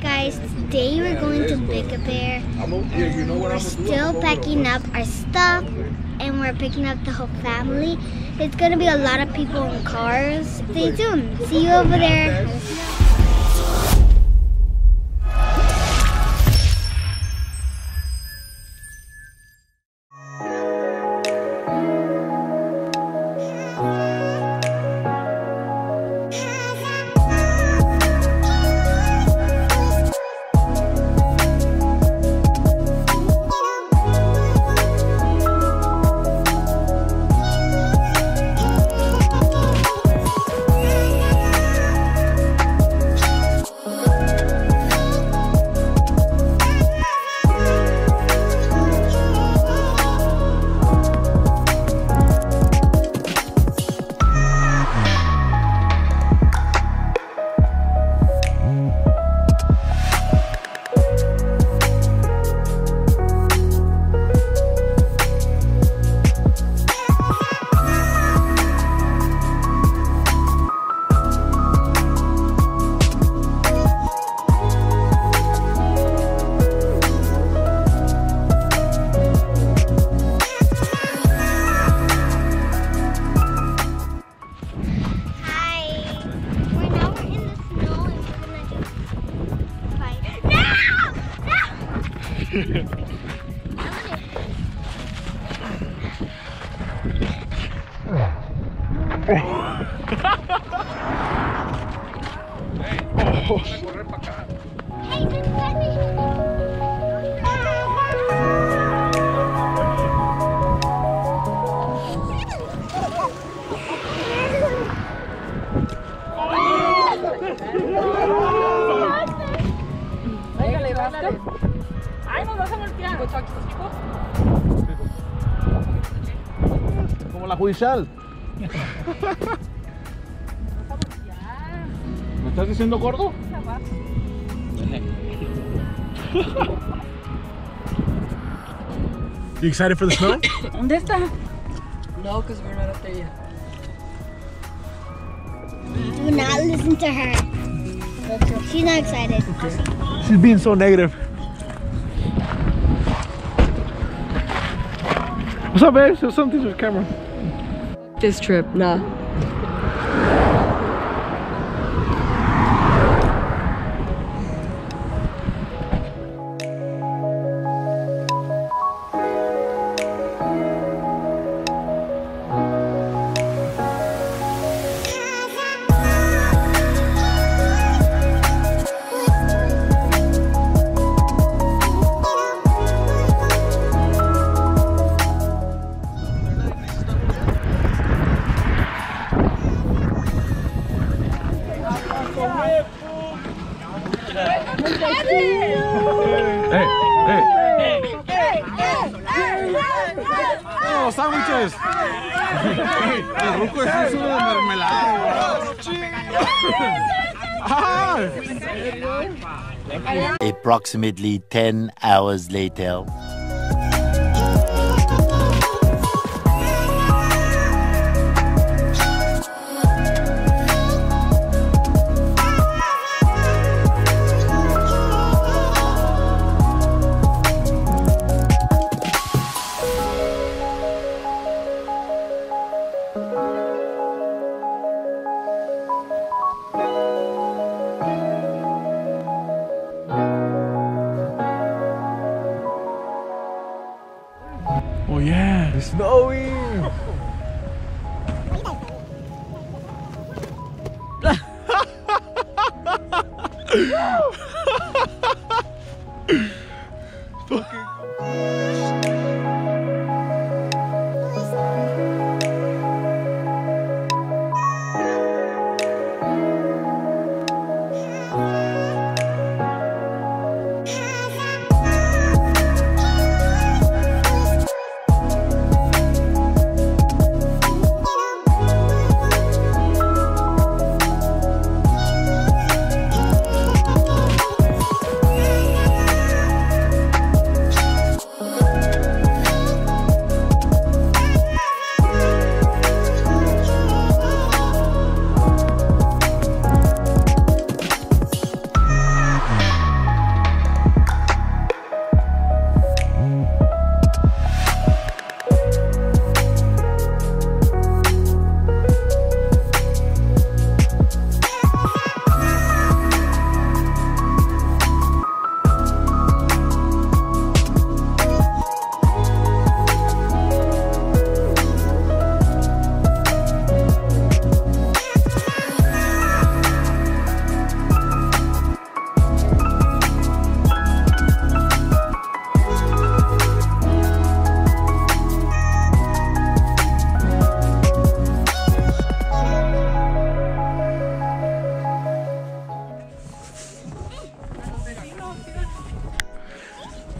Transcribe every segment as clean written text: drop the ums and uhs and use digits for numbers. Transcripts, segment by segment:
guys, today we're going to Big Bear. We're still packing up our stuff and we're picking up the whole family. It's gonna be a lot of people in cars. Stay tuned, see you over there. Como la judicial. ¿Me estás diciendo gordo? You excited for the snow? ¿Dónde está? No, because we're not up there yet. Do not listen to her. She's not excited. Okay. She's being so negative. What's up, babe? There's something with the camera. This trip, nah. Sándwiches. Hey, el ruco es un mermelada. Approximately 10 hours later. Oh yeah, it's snowy!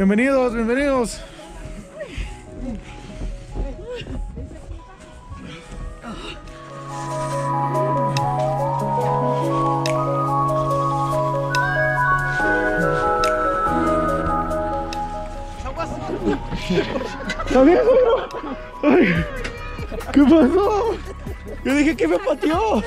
Bienvenidos, bienvenidos. ¿Está bien, señor? ¿Qué pasó? Yo dije que me pateó.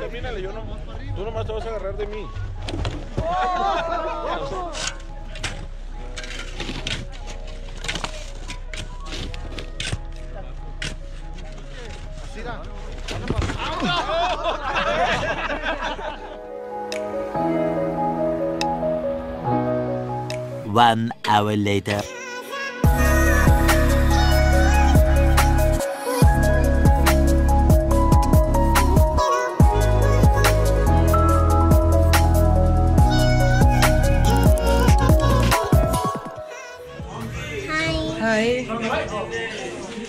Camínale, yo nomás para arriba. Tú nomás te vas a agarrar de mí. ¡Oh! Así da. ¡Oh! 1 hour later.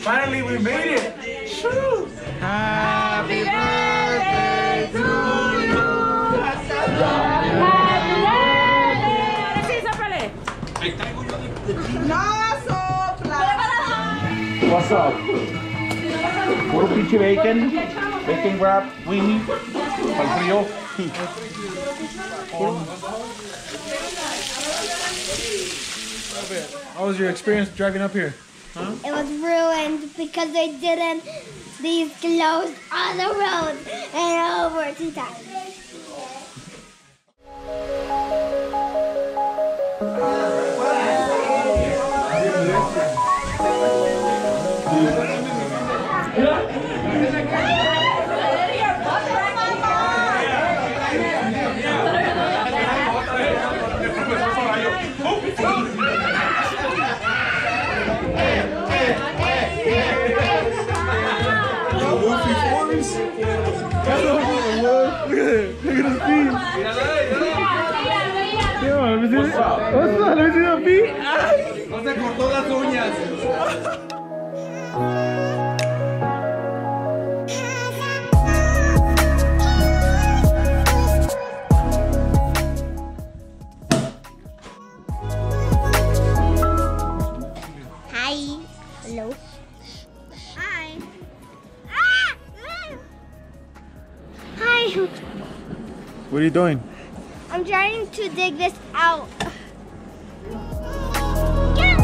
Finally, we made it! Happy birthday to you! Happy birthday! No sopla! What's up? Puro pinche bacon, bacon wrap, weenie, pal frío. How was your experience driving up here? Huh? It was ruined because they didn't, these closed on the road and over 2 times. Look at his feet. What's up? What's up? Let me see the feet. No se cortó las uñas. Hi. Hello. Hi. Ah! Hi. What are you doing? I'm trying to dig this out. Get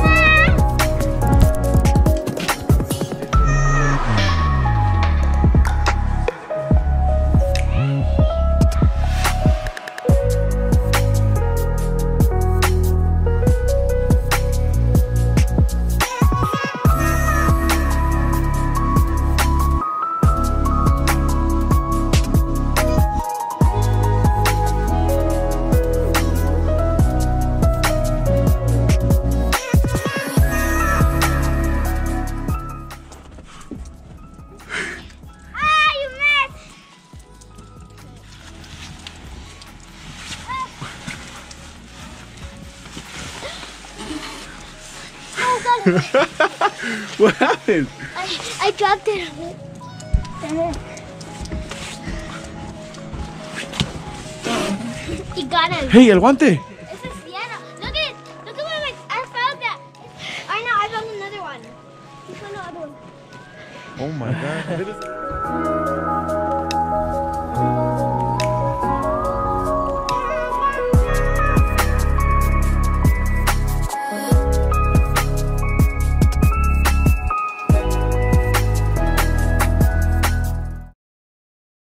What happened? I dropped it. You got it. Hey, el guante. This is Sienna. Look at it. Look at what I found that. I know. I found another one. You found another one. Oh my God.